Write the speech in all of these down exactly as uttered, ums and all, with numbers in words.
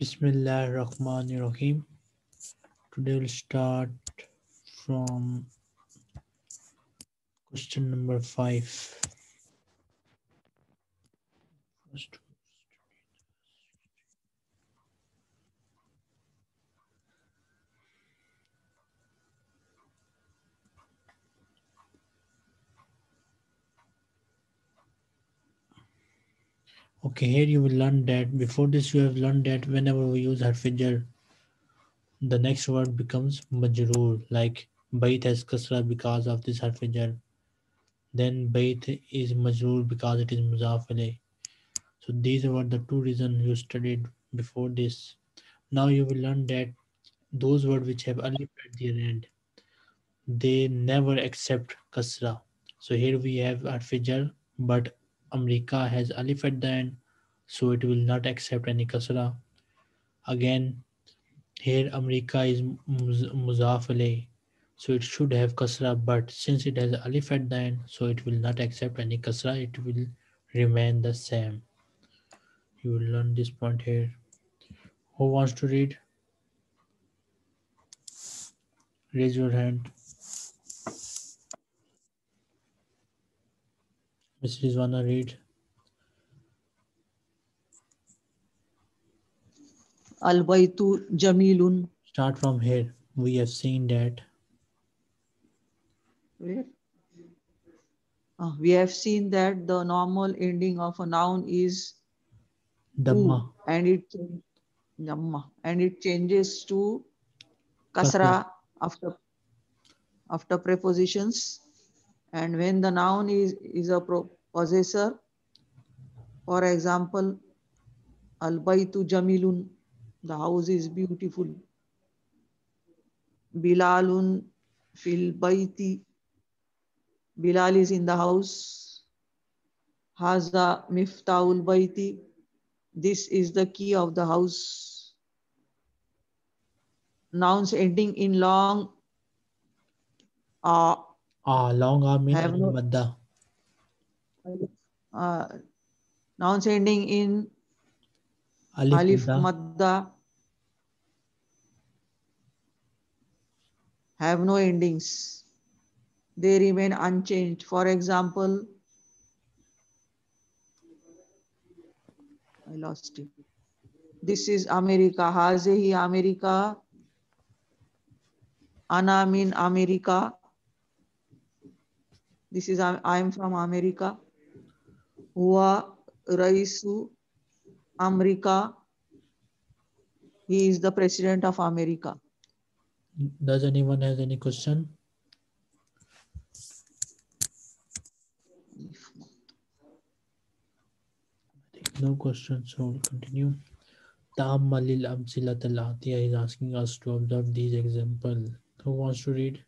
Bismillah ar-Rahman ar-Rahim. Today we'll start from question number five. First, okay, here you will learn that before this you have learned that whenever we use harfijar, the next word becomes majroor, like bait has kasra because of this harfijar, then bait is majroor because it is muzaf ilay. So these were the two reasons you studied before this. Now you will learn that those words which have alif at their end, they never accept kasra. So here we have harfijar, but America has alif at the end, so it will not accept any kasra. Again, here America is muzaf ilay, so it should have kasra, but since it has alif at the end, so it will not accept any kasra. It will remain the same. You will learn this point here. Who wants to read? Raise your hand. Missus Wanna read? Al-Baitu Jamilun. Start from here. We have seen that. Where? Uh, we have seen that the normal ending of a noun is Dhamma. And it Dhamma. And it changes to kasra after after prepositions. And when the noun is, is a possessor, for example, Al-Baitu Jamilun, the house is beautiful. Bilalun fil baiti, Bilal is in the house. Haza Miftaul Baiti, this is the key of the house. Nouns ending in long uh, Ah, long arm in Alif Madda. Uh, nouns ending in Alif Madda have no endings. They remain unchanged. For example, I lost it. This is America. Hazehi America. Ana min America. This is, I am from America. Huwa Raisu America. He is the president of America. Does anyone have any question? No question, so we'll continue. Ta'ammalil amsilatal atiya is asking us to observe these examples. Who wants to read?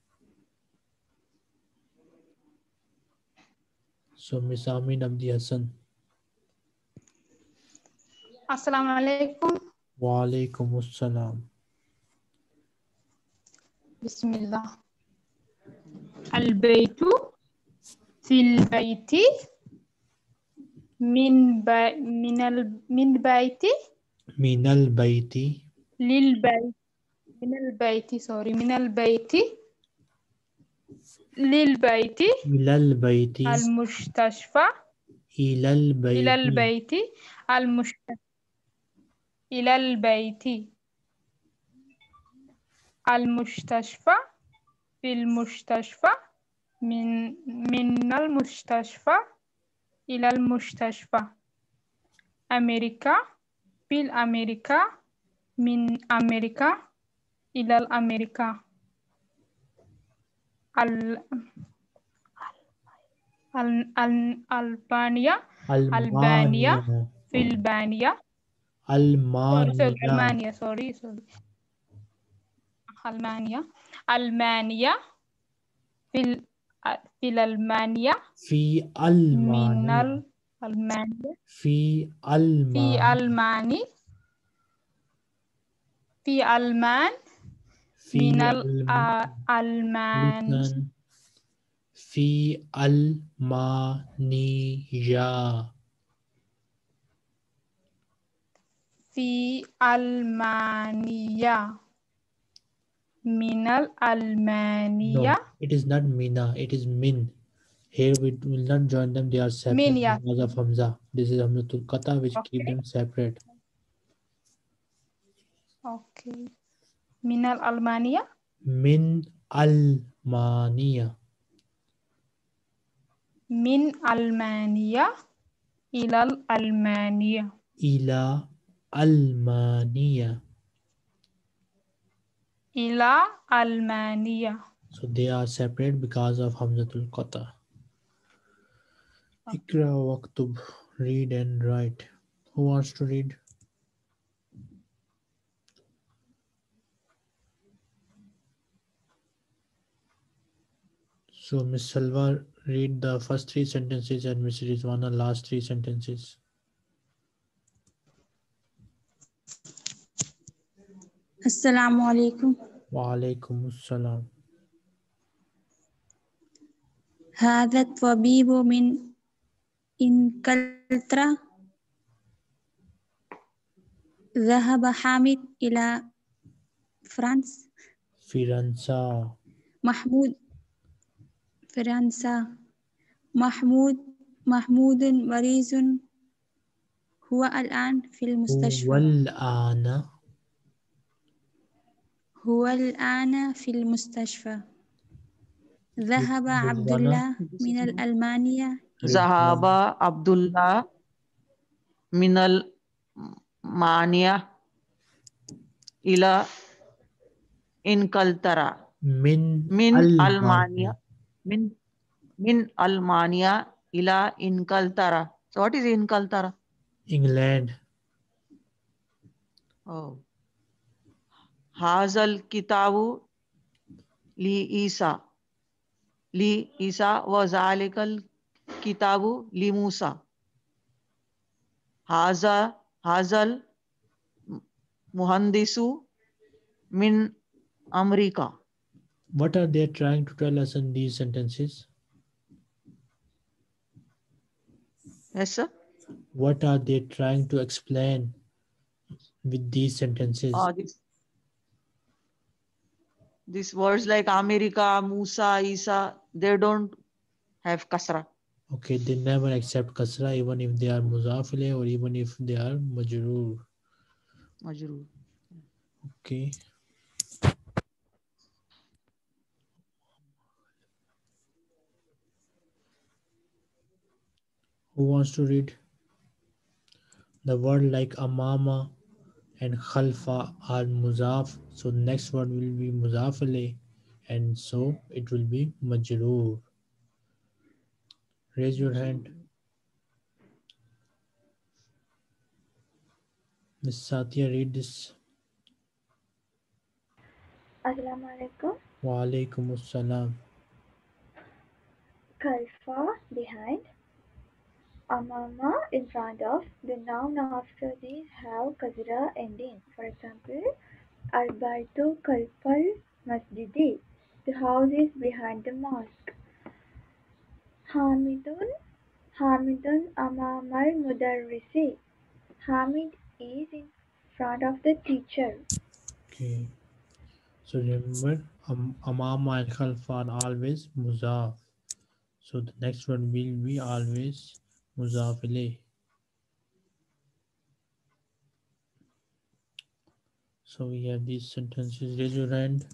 So, Miz Amin Abdi Hassan. Assalamu alaikum. Wa alaikum assalam. Bismillah. Al-baytu fil bayti min ba min al min bayti min al bayti lil bayti min al bayti sorry min al bayti Lil Baiti, Ilal Baiti, Al Mustashfa, Ilal Baiti, Ilal Baiti, Al Mustashfa, Ilal Baiti, Al Mustashfa, Fil Mustashfa, Min Min Al Mustashfa, Ilal Mustashfa, America, Fil America, Min America, Ilal America. Al Al Al Albania Albania Filbania Almania sorry sorry Almania Almania Fil Fil Almania Fi Almania Fi Almani Fi Alman Fi al-Alman Fi al-Maniya في Almania. Minal Almania. No, it is not Mina. It is Min. Here we will not join them. They are separate. Min, yeah. Because of Hamza. This is Hamzatul Qata, which okay. keep them separate. Okay. Minal Almania. Min Almania. Min Almania. Ilal Almania. Ila Almania. Ila Almania. So they are separate because of Hamzatul Qata. Ikra waktub. Read and write. Who wants to read? So Miss Salwa, read the first three sentences and Miss Rizwana, the last three sentences. Assalamu alaikum. Wa alaikum assalam. Hadha tabibu min Inkaltra. Zahaba Hamid ila France. Firansa. Mahmoud. Firansa. Mahmoud. Mahmoudun marizun. Huwa al-an fil mustashfa. Huwa al-ana. هو الآن في المستشفى. ذهب عبد الله من الألمانيا. ذهب عبد الله من المانيا إلى إنجلترا. من من ألمانيا من من ألمانيا إلى إنجلترا. So what is إنجلترا? England. Oh. Hazal kitabu li Isa. Li Isa wa zalikal kitabu li Musa. Haza Hazal muhandisu min America. What are they trying to tell us in these sentences? Yes, sir. What are they trying to explain with these sentences? Uh, this These words like America, Musa, Isa, they don't have kasra. Okay, they never accept kasra even if they are muzaf ilay or even if they are majroor. Majroor. Okay. Who wants to read? The word like amama and khalfa are muzaf. So next word will be muzaf ilay, and so it will be majroor. Raise your hand. Miss Satya, read this. Assalamu alaikum. Wa alaikum assalam. Khalfa, behind. Amama, in front of. The noun after these have kasra ending. For example, Al-Baytu Kalpal Masjidi. The house is behind the mosque. Hamidun. Hamidun Amamal Mudarrisi. Hamid is in front of the teacher. Okay. So remember, um, Amama and Khalfa are always muzaf. So the next one will be always muzaf ilay. So we have these sentences. Raise your hand.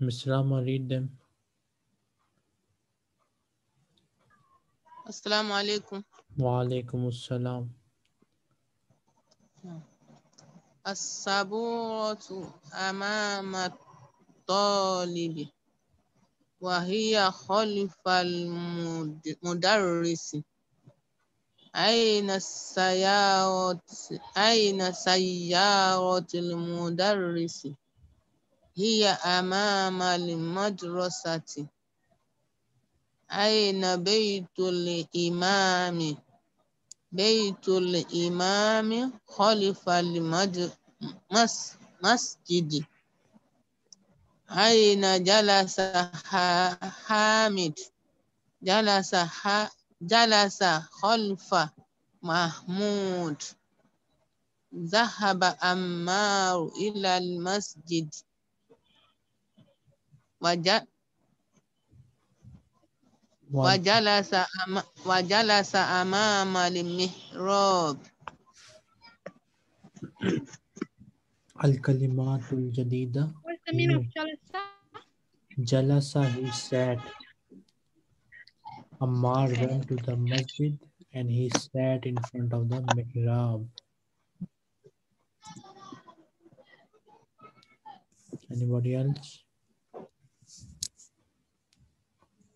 Miss Rama, read them. Assalamu alaikum. Wa alaikum assalam. As-saburatu amama talibi. وهي خلف المدرس. أين السيارة؟ أين سيارة المدرس؟ هي أمام المدرسة. أين بيت الإمام؟ بيت الإمام خلف المسجد. Aina jalasa ha, Hamid. Jalasa ha, jalasa khalfa Mahmud. Zahaba Ammaru ila al-masjid. Waja Wajalasa ama, wajalasa amama al-mihrab. Al-kalimatul jadida. What's the meaning of jalasa? Jalasa, he sat. Ammar went to the masjid and he sat in front of the mihrab. Anybody else?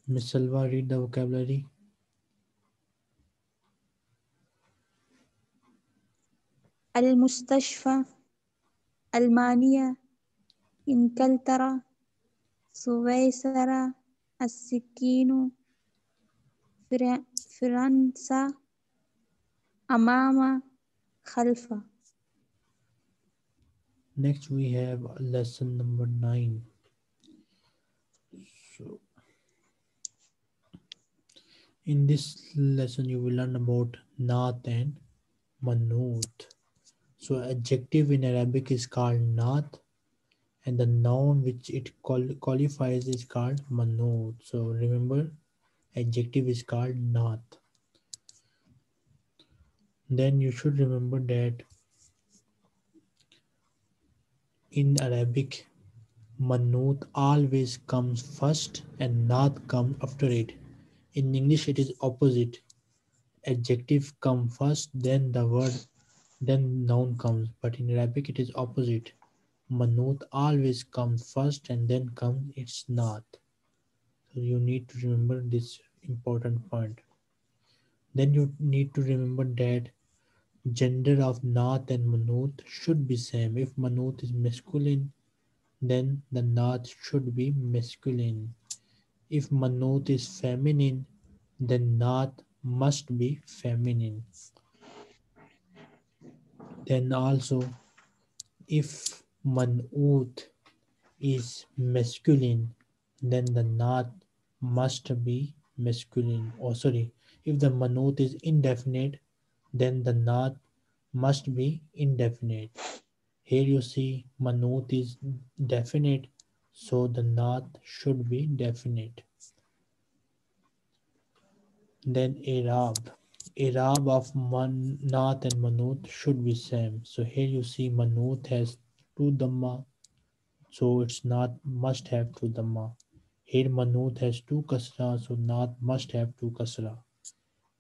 Miss Salwa, read the vocabulary. Al-Mustashfa, Al-Maniya, Inkaltara, Suwaisara, As-Sikinu, Firansa, Amama, Khalfa. Next we have lesson number nine. So in this lesson you will learn about Nath and Manut. So adjective in Arabic is called Nath and the noun which it qualifies is called Manut. So remember, adjective is called Nath. Then you should remember that in Arabic, Manut always comes first and Nath comes after it. In English, it is opposite. Adjective comes first, then the word, then noun comes. But in Arabic, it is opposite. Manut always comes first and then comes its Nath. So you need to remember this important point. Then you need to remember that gender of Nath and Manut should be same. If Manut is masculine, then the Nath should be masculine. If Manut is feminine, then Nath must be feminine. Then also, if Manut is masculine, then the Nath must be masculine. Oh, sorry. If the Manut is indefinite, then the Nath must be indefinite. Here you see Manut is definite, so the Nath should be definite. Then Arab. Arab of Man, Nath and Manut should be same. So here you see Manut has two Dhamma, so its Nath must have two Dhamma. Here Manut has two kasra, so Nath must have two kasra.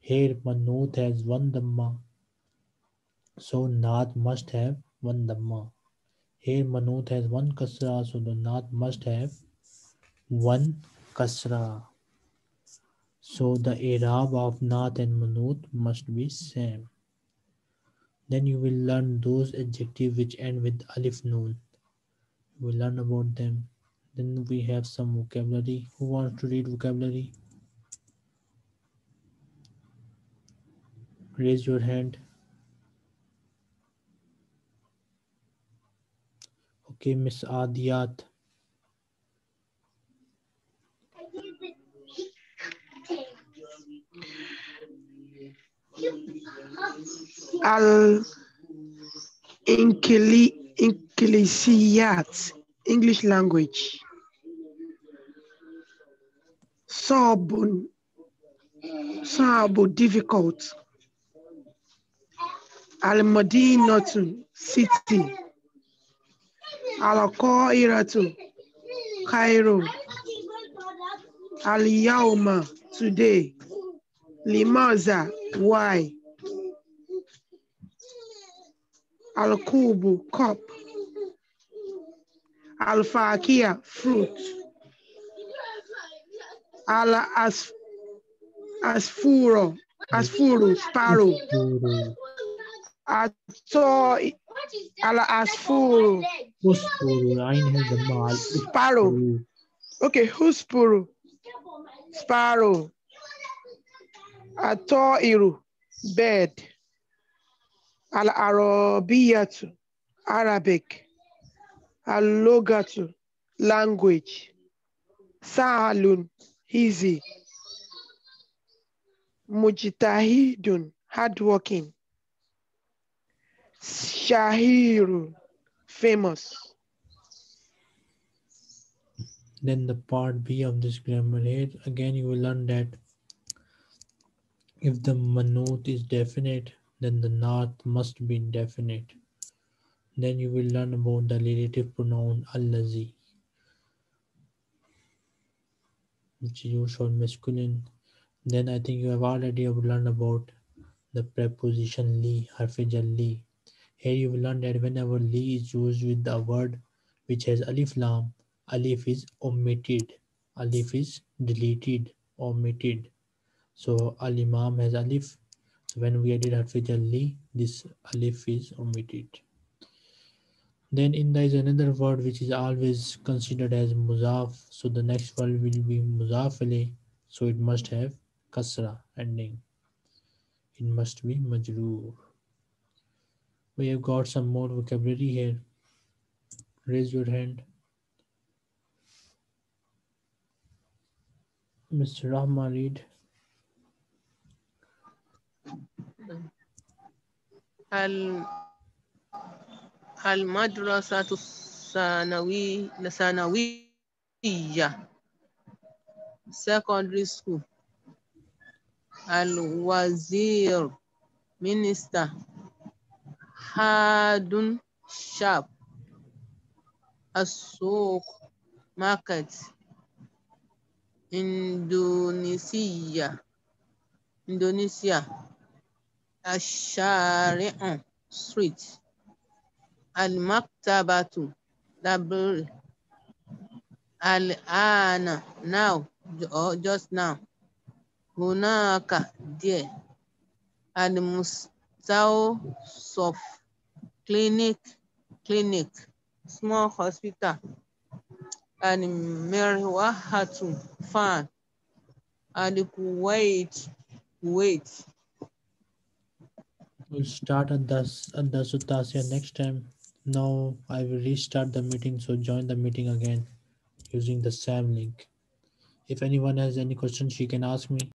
Here Manut has one Dhamma, so Nath must have one Dhamma. Here Manut has one kasra, so the Nath must have one kasra. So the I'rab of Nath and Manut must be same. Then you will learn those adjectives which end with alif noon. You will learn about them. Then we have some vocabulary. Who wants to read vocabulary? Raise your hand. Okay, Miss Adiyat. Al Inkili Inkilisiyat, English language. Sabun, Sabu, difficult. Al-Madinatu, city. Al-Qairatu, Cairo. Al-Yawma, today. Limaza, why? Al-Kubu, cup. Al-Fakia, fruit. Al-Asfuro, Asfuru, sparrow. I saw it. Al-Asfuru. Huspuru. I know the mal. Sparrow. Okay, Huspuru. Sparrow. Atoiru. Bed. Al-Arabiyatu. Arabic. Al-Logatu. language. Sa'alun, easy. Mujtahidun, hardworking. Shahirun, famous. Then the part B of this grammar aid, again you will learn that if the Manut is definite, then the Nath must be definite. Then you will learn about the relative pronoun al-lazi, which is used for masculine. Then I think you have already learned about the preposition li, harfijal li. Here you will learn that whenever li is used with the word which has alif laam, alif is omitted, alif is deleted, omitted. So al-imam has alif. So when we added harfijal li, this alif is omitted. Then in there is another word which is always considered as muzaf. So the next word will be muzaf ilay. So it must have kasra ending. It must be majroor. We have got some more vocabulary here. Raise your hand. Mister Rahma, read. Al المدرسة الثانوية الثانوية secondary school. الوزير minister. حاد sharp. السوق market. إندونيسيا إندونيسيا. الشارع street. Al-maktabatu, library. Al-ana, now, just now. Hunaka, there. Al-mustawsaf, clinic, clinic, small hospital. Al-mirwahatu, fan. Al-kuwait, wait. We'll start at the, at the Suttasya next time. Now I will restart the meeting, so join the meeting again using the same link. If anyone has any questions, she can ask me.